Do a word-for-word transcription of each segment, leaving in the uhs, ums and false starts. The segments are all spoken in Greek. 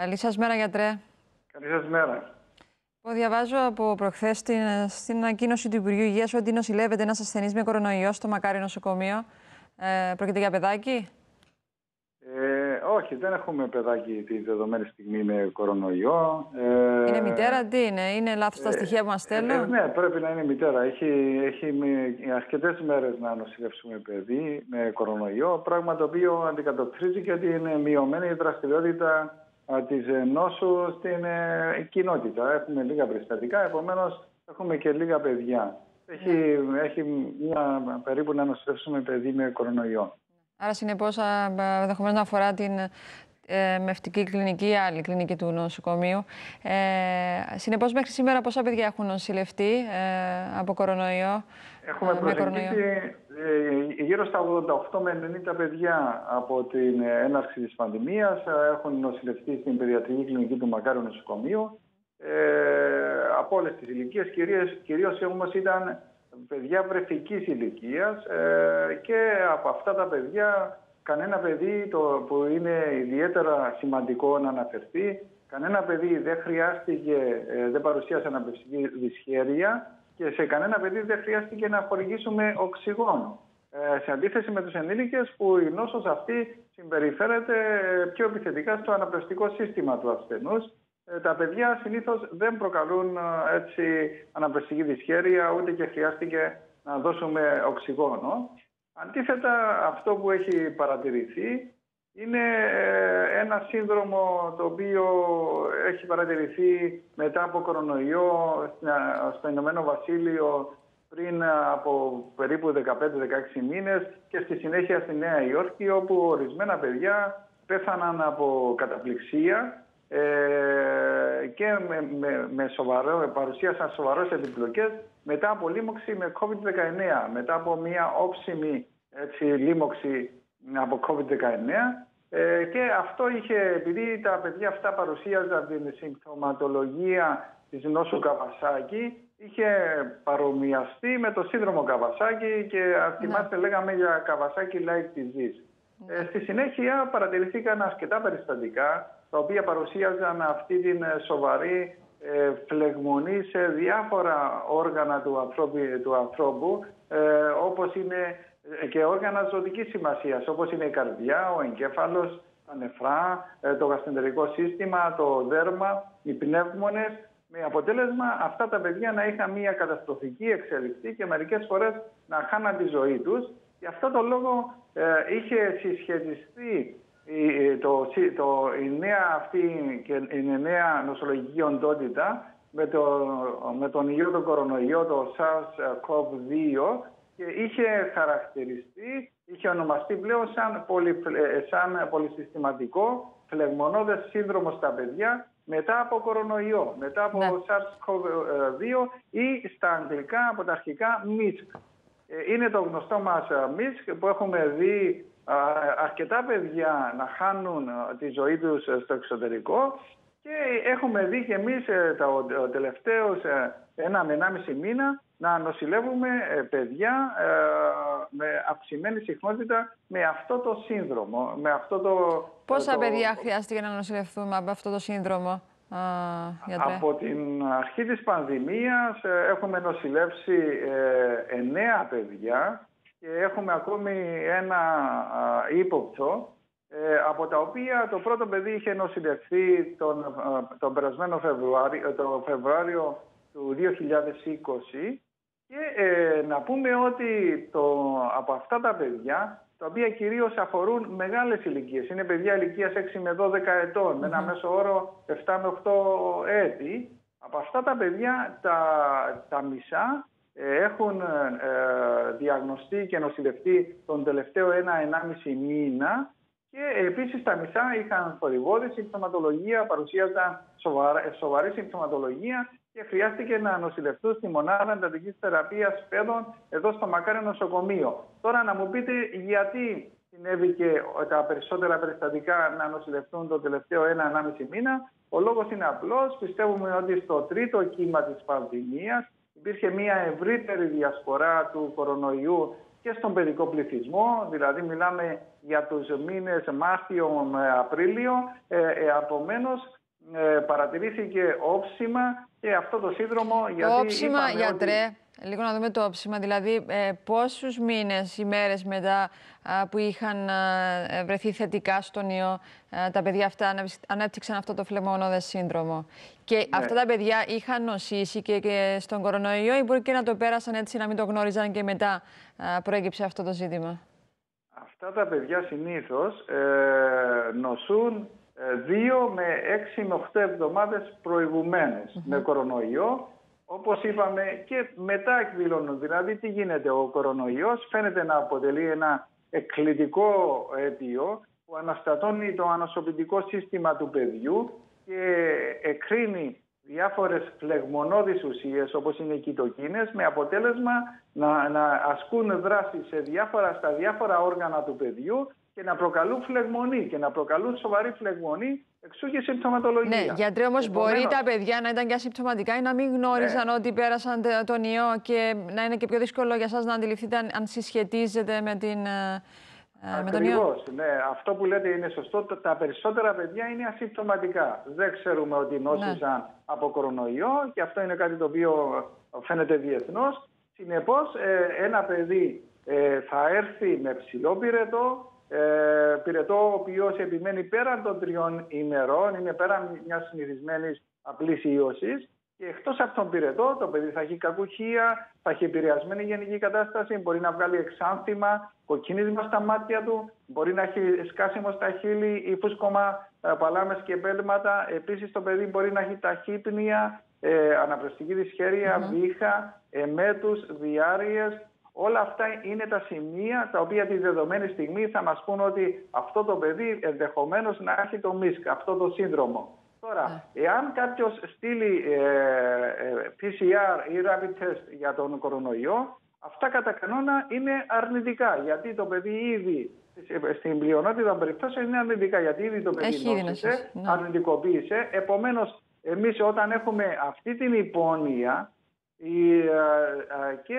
Καλή σας μέρα, γιατρέ. Καλή σας μέρα. Διαβάζω από προχθές στην, στην ανακοίνωση του Υπουργείου Υγείας ότι νοσηλεύεται ένας ασθενής με κορονοϊό στο Μακάριο νοσοκομείο. Ε, πρόκειται για παιδάκι? Ε, όχι, δεν έχουμε παιδάκι τη δεδομένη στιγμή με κορονοϊό. Ε, είναι μητέρα, τι είναι, είναι λάθος ε, τα στοιχεία που μας στέλνουν? Ε, ναι, πρέπει να είναι μητέρα. Έχει, έχει αρκετές μέρες να νοσηλεύσουμε παιδί με κορονοϊό, πράγμα το οποίο αντικατοπτρίζει και ότι είναι μειωμένη η δραστηριότητα της νόσου στην ε, κοινότητα. Έχουμε λίγα περιστατικά, επομένως έχουμε και λίγα παιδιά. Έχει, ναι. έχει μια, περίπου να νοσηλεύσουμε παιδί με κορονοϊό. Άρα συνεπώς ενδεχομένως να αφορά την ε, μευτική κλινική ή άλλη κλινική του νοσοκομείου. Ε, συνεπώς μέχρι σήμερα πόσα παιδιά έχουν νοσηλευτεί ε, από κορονοϊό? Έχουμε ε, προσεγγίσει ε, γύρω στα ογδόντα οκτώ με ενενήντα παιδιά από την έναρξη της πανδημίας. Έχουν νοσηλευτεί στην παιδιατρική κλινική του Μακάριου νοσοκομείου. Ε, από όλες τις ηλικίες, κυρίως, κυρίως όμως ήταν παιδιά βρεφικής ηλικίας ε, και από αυτά τα παιδιά κανένα παιδί το, που είναι ιδιαίτερα σημαντικό να αναφερθεί, κανένα παιδί δεν χρειάστηκε, ε, δεν παρουσίασε αναπνευστική δυσχέρεια και σε κανένα παιδί δεν χρειάστηκε να χορηγήσουμε οξυγόνο. Ε, σε αντίθεση με τους ενήλικες που η νόσος αυτή συμπεριφέρεται πιο επιθετικά στο αναπνευστικό σύστημα του ασθενούς. Τα παιδιά συνήθως δεν προκαλούν έτσι αναπνευστική δυσχέρεια, ούτε και χρειάστηκε να δώσουμε οξυγόνο. Αντίθετα, αυτό που έχει παρατηρηθεί είναι ένα σύνδρομο το οποίο έχει παρατηρηθεί μετά από κορονοϊό στο Ηνωμένο Βασίλειο πριν από περίπου δεκαπέντε δεκαέξι μήνες και στη συνέχεια στη Νέα Υόρκη, όπου ορισμένα παιδιά πέθαναν από καταπληξία Ε, και με, με, με σοβαρό, παρουσίασαν σοβαρές επιπλοκές μετά από λίμωξη με κόβιντ δεκαεννέα, μετά από μια όψιμη έτσι, λίμωξη από κόβιντ δεκαεννέα ε, και αυτό είχε, επειδή τα παιδιά αυτά παρουσίαζαν την συμπτωματολογία της νόσου Καβασάκη, είχε παρομοιαστεί με το σύνδρομο Καβασάκη και θυμάστε, ναι, λέγαμε για Καβασάκη-like disease. Ε, στη συνέχεια παρατηρηθήκαν αρκετά περιστατικά τα οποία παρουσίαζαν αυτή την σοβαρή ε, φλεγμονή σε διάφορα όργανα του ανθρώπου, του ανθρώπου ε, όπως είναι και όργανα ζωτικής σημασίας, όπως είναι η καρδιά, ο εγκέφαλος, τα νεφρά, ε, το γαστεντερικό σύστημα, το δέρμα, οι πνεύμονες, με αποτέλεσμα αυτά τα παιδιά να είχαν μια καταστροφική εξέλιξη και μερικές φορές να χάναν τη ζωή τους. Γι' αυτό το λόγο ε, είχε συσχετιστεί Η, το, το, η νέα αυτή η νέα νοσολογική οντότητα με, το, με τον ιό του κορονοϊό, το SARS-κοβ δύο, και είχε χαρακτηριστεί, είχε ονομαστεί πλέον σαν, πολυ, σαν πολυσυστηματικό φλεγμονώδες σύνδρομο στα παιδιά μετά από κορονοϊό, μετά από ναι. SARS-κοβ δύο ή στα αγγλικά από τα αρχικά μισκ. Είναι το γνωστό μας μισκ που έχουμε δει αρκετά παιδιά να χάνουν τη ζωή τους στο εξωτερικό και έχουμε δει και εμείς τα τελευταίους ένα με ενάμιση μήνα να νοσηλεύουμε παιδιά με αυξημένη συχνότητα με αυτό το σύνδρομο. Με αυτό το, Πόσα το... παιδιά χρειάστηκε να νοσηλευτούμε από αυτό το σύνδρομο? Α, από την αρχή της πανδημίας έχουμε νοσηλεύσει εννέα παιδιά και έχουμε ακόμη ένα α, ύποπτο, ε, από τα οποία το πρώτο παιδί είχε νοσηλευθεί τον, α, τον περασμένο Φεβρουάριο, το Φεβρουάριο του δύο χιλιάδες είκοσι και ε, να πούμε ότι το, από αυτά τα παιδιά, τα οποία κυρίως αφορούν μεγάλες ηλικίες, είναι παιδιά ηλικίας έξι με δώδεκα ετών, mm-hmm. με ένα μέσο όρο επτά με οκτώ έτη, από αυτά τα παιδιά τα, τα μισά έχουν ε, διαγνωστεί και νοσηλευτεί τον τελευταίο ένα ενάμιση μήνα και επίσης τα μισά είχαν θορυβώδη συμπτωματολογία, παρουσίαζαν σοβαρή συμπτωματολογία και χρειάστηκε να νοσηλευτούν στη μονάδα εντατικής θεραπείας παιδών εδώ στο Μακάριο νοσοκομείο. Τώρα να μου πείτε γιατί συνέβη και τα περισσότερα περιστατικά να νοσηλευτούν τον τελευταίο ένα ενάμιση μήνα. Ο λόγος είναι απλός. Πιστεύουμε ότι στο τρίτο κύμα της πανδημίας υπήρχε μια ευρύτερη διασπορά του κορονοϊού και στον παιδικό πληθυσμό, δηλαδή μιλάμε για τους μήνες Μάρτιο-Απρίλιο, ε, ε, απομένως ε, παρατηρήθηκε όψιμα και αυτό το σύνδρομο... Το όψιμα, γιατρέ, ότι... λίγο να δούμε το όψιμα, δηλαδή ε, πόσους μήνες, ημέρες μετά α, που είχαν α, βρεθεί θετικά στον ιό, α, τα παιδιά αυτά ανέπτυξαν αυτό το φλεμμονώδες σύνδρομο. Και ναι. αυτά τα παιδιά είχαν νοσήσει και, και στον κορονοϊό ή μπορεί και να το πέρασαν έτσι, να μην το γνώριζαν και μετά α, προέκυψε αυτό το ζήτημα. Αυτά τα παιδιά συνήθως ε, νοσούν δύο με έξι με οχτώ εβδομάδες προηγουμένες mm-hmm. με κορονοϊό. Όπως είπαμε και μετά εκδηλώνουν. Δηλαδή τι γίνεται, ο κορονοϊός φαίνεται να αποτελεί ένα εκκλητικό αίτιο που αναστατώνει το ανοσοποιητικό σύστημα του παιδιού και εκκρίνει διάφορες φλεγμονώδεις ουσίες όπως είναι οι κυτοκίνες, με αποτέλεσμα να, να ασκούν δράση σε διάφορα, στα διάφορα όργανα του παιδιού και να προκαλούν φλεγμονή και να προκαλούν σοβαρή φλεγμονή, εξού και συμπτωματολογία. Ναι, γιατρέ, όμως επομένως... μπορεί τα παιδιά να ήταν και ασυμπτωματικά ή να μην γνώριζαν ναι. ότι πέρασαν τον ιό και να είναι και πιο δύσκολο για σας να αντιληφθείτε αν συσχετίζεται με, την, με τον ιό. Ακριβώς, ναι. Αυτό που λέτε είναι σωστό. Τα περισσότερα παιδιά είναι ασυμπτωματικά. Δεν ξέρουμε ότι νόσησαν ναι. από κορονοϊό και αυτό είναι κάτι το οποίο φαίνεται διεθνώς. Συνεπώς, ένα παιδί θα έρθει με ψηλό πυρετό, Ε, πυρετό ο οποίος επιμένει πέραν των τριών ημερών, είναι πέραν μιας συνηθισμένης απλής ιώσης και εκτός από τον πυρετό το παιδί θα έχει κακουχία, θα έχει επηρεασμένη γενική κατάσταση, μπορεί να βγάλει εξάνθημα, κοκκινίσμα στα μάτια του, μπορεί να έχει σκάσιμο στα χείλη ή φούσκωμα, παλάμες και επέλματα. Επίσης το παιδί μπορεί να έχει ταχύπνοια, ε, αναπνευστική δυσχέρεια, mm-hmm. βήχα, εμέτους, διάρρειες. Όλα αυτά είναι τα σημεία τα οποία τη δεδομένη στιγμή θα μας πούν ότι αυτό το παιδί ενδεχομένως να έχει το μίσκ, αυτό το σύνδρομο. Τώρα, εάν κάποιος στείλει ε, πι σι αρ ή rapid test για τον κορονοϊό, αυτά κατά κανόνα είναι αρνητικά, γιατί το παιδί ήδη, στην πλειονότητα των περιπτώσεων είναι αρνητικά, γιατί ήδη το παιδί έχει νόσησε, ναι. αρνητικοποίησε. Επομένως, εμείς όταν έχουμε αυτή την υπόνοια, και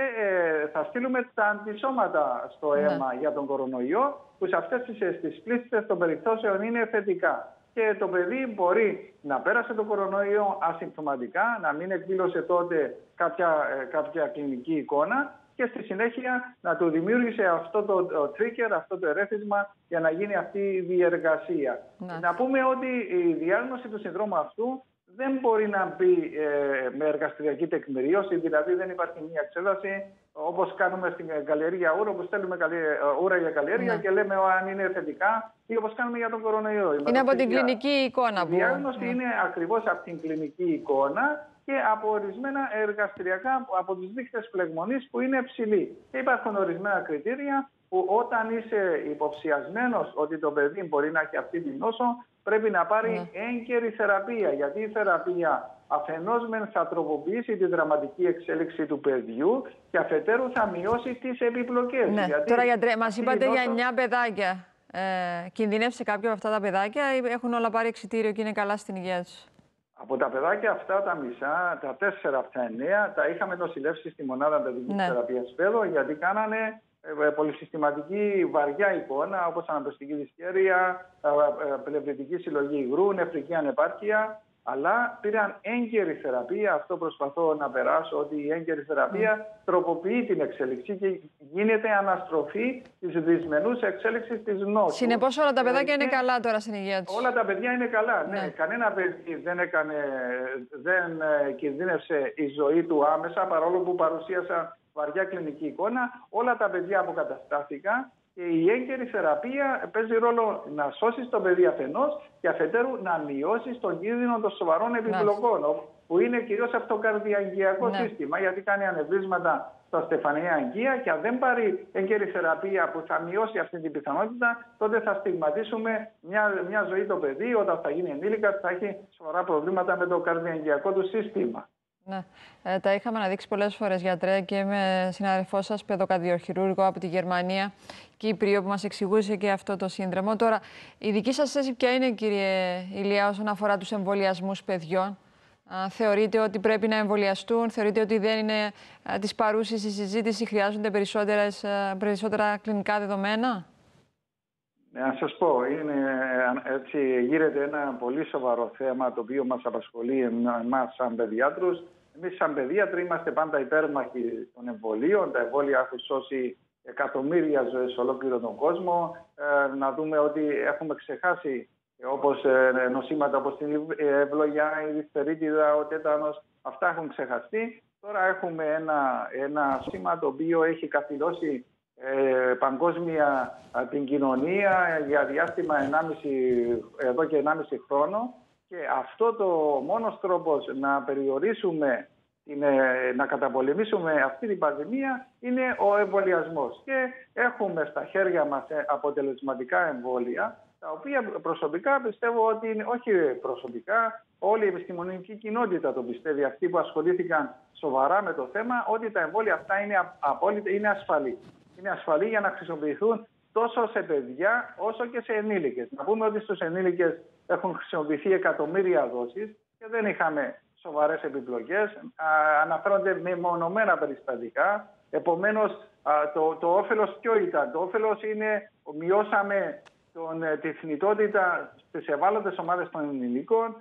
θα στείλουμε τα αντισώματα στο αίμα ναι. για τον κορονοϊό που σε αυτές τις πλήστες των περιπτώσεων είναι θετικά και το παιδί μπορεί να πέρασε τον κορονοϊό ασυμπτωματικά, να μην εκδήλωσε τότε κάποια, κάποια κλινική εικόνα και στη συνέχεια να του δημιούργησε αυτό το trigger, αυτό το ερέθισμα για να γίνει αυτή η διεργασία. Ναι. Να πούμε ότι η διάγνωση του συνδρόμου αυτού δεν μπορεί να μπει ε, με εργαστηριακή τεκμηρίωση, δηλαδή δεν υπάρχει μια εξέταση όπως κάνουμε στην καλλιέργεια ούρα, όπως στέλνουμε ούρα για καλλιέργεια ναι. και λέμε αν είναι θετικά ή όπως κάνουμε για τον κορονοϊό. Είναι Είμαστε από την για... κλινική εικόνα. Η διάγνωση ναι. είναι ακριβώς από την κλινική εικόνα και από ορισμένα εργαστηριακά, από τους δείκτες φλεγμονής που είναι ψηλοί. Και υπάρχουν ορισμένα κριτήρια που όταν είσαι υποψιασμένος ότι το παιδί μπορεί να έχει αυτή την νόσο, πρέπει να πάρει ναι. έγκαιρη θεραπεία, γιατί η θεραπεία αφενός μεν θα τροποποιήσει τη δραματική εξέλιξη του παιδιού και αφετέρου θα μειώσει τις επιπλοκές. Ναι. Γιατί... Τώρα, γιατρέ, μας είπατε νόσο... για εννιά παιδάκια. Ε, κινδυνεύσε κάποιο από αυτά τα παιδάκια ή έχουν όλα πάρει εξιτήριο και είναι καλά στην υγεία τους? Από τα παιδάκια αυτά τα μισά, τα τέσσερα από τα εννέα, τα είχαμε νοσηλεύσει στη μονάδα παιδικής ναι. θεραπείας Πέδο, γιατί κάνανε πολυσυστηματική βαριά εικόνα, όπως αναπνευστική δυσχέρεια, πνευμονιακή συλλογή υγρού, νεφρική ανεπάρκεια, αλλά πήραν έγκαιρη θεραπεία. Αυτό προσπαθώ να περάσω, ότι η έγκαιρη θεραπεία mm. τροποποιεί την εξέλιξη και γίνεται αναστροφή της δυσμενούς εξέλιξης της νόσου. Συνεπώς όλα τα παιδάκια είναι καλά τώρα στην υγεία τους. Όλα τα παιδιά είναι καλά, ναι. ναι. Κανένα παιδί δεν, έκανε, δεν κινδύνευσε η ζωή του άμεσα, παρόλο που παρουσίασαν βαριά κλινική εικόνα, όλα τα παιδιά αποκαταστάθηκαν και η έγκαιρη θεραπεία παίζει ρόλο να σώσει το παιδί αφενός και αφετέρου να μειώσει τον κίνδυνο των σοβαρών επιπλοκών, ναι. που είναι κυρίως αυτό το καρδιαγγειακό ναι. σύστημα, γιατί κάνει ανεβρίσματα στα στεφανιαία αγγεία και αν δεν πάρει έγκαιρη θεραπεία που θα μειώσει αυτή την πιθανότητα, τότε θα στιγματίσουμε μια, μια ζωή το παιδί, όταν θα γίνει ενήλικα θα έχει σοβαρά προβλήματα με το καρδιαγγειακό του σύστημα. Ναι. Ε, τα είχαμε αναδείξει πολλές φορές, γιατρέ, και με συναδελφό σας, παιδοκαρδιοχειρούργο από τη Γερμανία, Κύπριο, που μας εξηγούσε και αυτό το σύνδρομο. Τώρα, η δική σας θέση ποια είναι, κύριε Ηλία, όσον αφορά τους εμβολιασμούς παιδιών? Θεωρείτε ότι πρέπει να εμβολιαστούν, θεωρείτε ότι δεν είναι της παρούσης η συζήτηση, χρειάζονται περισσότερες, περισσότερα κλινικά δεδομένα. Να σας πω, είναι, έτσι, γύρεται ένα πολύ σοβαρό θέμα το οποίο μας απασχολεί εμάς σαν παιδιάτρους. Εμείς σαν παιδίατροι είμαστε πάντα υπέρμαχοι των εμβολίων. Τα εμβόλια έχουν σώσει εκατομμύρια ζωές σε ολόκληρο τον κόσμο. Ε, να δούμε ότι έχουμε ξεχάσει όπως ε, νοσήματα όπως την ευλογιά, η δυστερίτιδα, ο τέτανος. Αυτά έχουν ξεχαστεί. Τώρα έχουμε ένα, ένα σήμα το οποίο έχει καθυλώσει Ε, παγκόσμια την κοινωνία για διάστημα ενάμιση, εδώ και ενάμιση χρόνο, και αυτό το μόνος τρόπος να περιορίσουμε, είναι, να καταπολεμήσουμε αυτή την πανδημία είναι ο εμβολιασμός, και έχουμε στα χέρια μας αποτελεσματικά εμβόλια τα οποία προσωπικά πιστεύω ότι είναι, όχι προσωπικά, όλη η επιστημονική κοινότητα το πιστεύει, αυτοί που ασχολήθηκαν σοβαρά με το θέμα, ότι τα εμβόλια αυτά είναι, απόλυτα, είναι ασφαλή. Είναι ασφαλή για να χρησιμοποιηθούν τόσο σε παιδιά όσο και σε ενήλικες. Να πούμε ότι στους ενήλικες έχουν χρησιμοποιηθεί εκατομμύρια δόσεις και δεν είχαμε σοβαρές επιπλοκές. Αναφέρονται μεμονωμένα περιστατικά. Επομένως, το, το όφελος ποιο ήταν? Το όφελος είναι μειώσαμε τον, τη θνητότητα στις ευάλωτες ομάδες των ενηλίκων.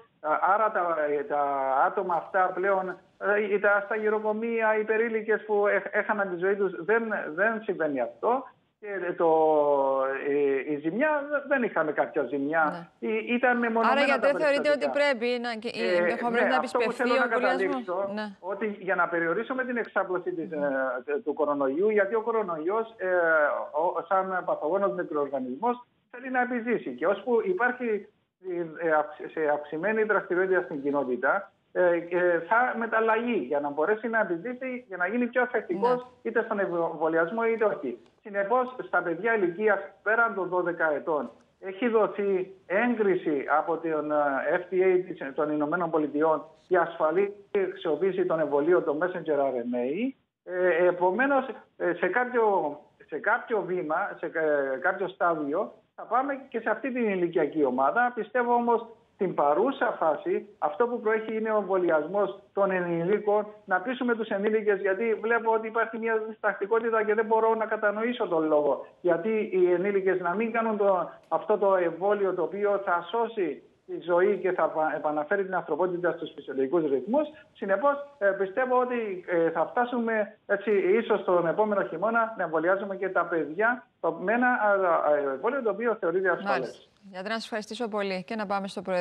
Άρα τα, τα άτομα αυτά πλέον, τα, στα γυροκομεία, οι περίλικες που έχαναν τη ζωή τους, δεν, δεν συμβαίνει αυτό. Και το, η, η ζημιά, δεν είχαμε κάποια ζημιά. Ναι. Ή, ήταν μεμονωμένα. Άρα γιατί θεωρείτε ότι πρέπει να, ε, ναι, να αυτό που θέλω να καταλήξω, ναι, ότι για να περιορίσουμε την εξάπλωση της, mm. του κορονοϊού, γιατί ο κορονοϊός ε, ο, σαν παθογόνος μικροοργανισμός θέλει να επιζήσει, και ώσπου υπάρχει σε αυξημένη δραστηριότητα στην κοινότητα, θα μεταλλαγεί για να μπορέσει να επιζήσει, για να γίνει πιο εφεκτικός, ναι, είτε στον εμβολιασμό είτε όχι. Συνεπώς, στα παιδιά ηλικίας πέραν των δώδεκα ετών έχει δοθεί έγκριση από την εφ ντι έι των Ηνωμένων Πολιτειών για ασφαλή αξιοποίηση των εμβολίων, των messenger αρ εν έι. Επομένως, σε κάποιο, σε κάποιο βήμα, σε κάποιο στάδιο, θα πάμε και σε αυτή την ηλικιακή ομάδα. Πιστεύω όμως την παρούσα φάση, αυτό που προέχει είναι ο εμβολιασμός των ενηλίκων. Να πείσουμε τους ενήλικες, γιατί βλέπω ότι υπάρχει μια διστακτικότητα και δεν μπορώ να κατανοήσω τον λόγο. Γιατί οι ενήλικες να μην κάνουν το, αυτό το εμβόλιο το οποίο θα σώσει τη ζωή και θα επαναφέρει την ανθρωπότητα στους φυσιολογικούς ρυθμούς. Συνεπώς, πιστεύω ότι θα φτάσουμε, έτσι, ίσως τον επόμενο χειμώνα να εμβολιάζουμε και τα παιδιά με ένα εμβόλιο το οποίο θεωρείται ασφαλές. Για να σας ευχαριστήσω πολύ και να πάμε στο προεδρείο.